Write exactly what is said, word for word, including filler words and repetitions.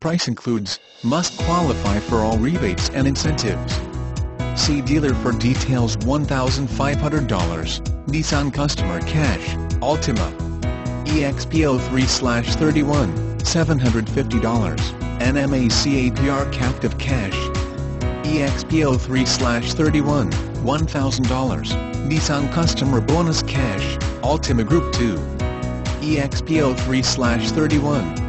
Price includes, must qualify for all rebates and incentives. See dealer for details. One thousand five hundred dollars, Nissan customer cash, Altima. E X P zero three thirty-one, seven hundred fifty dollars, N M A C A P R captive cash. E X P zero three thirty-one, one thousand dollars, Nissan customer bonus cash, Altima Group two. E X P zero three thirty-one.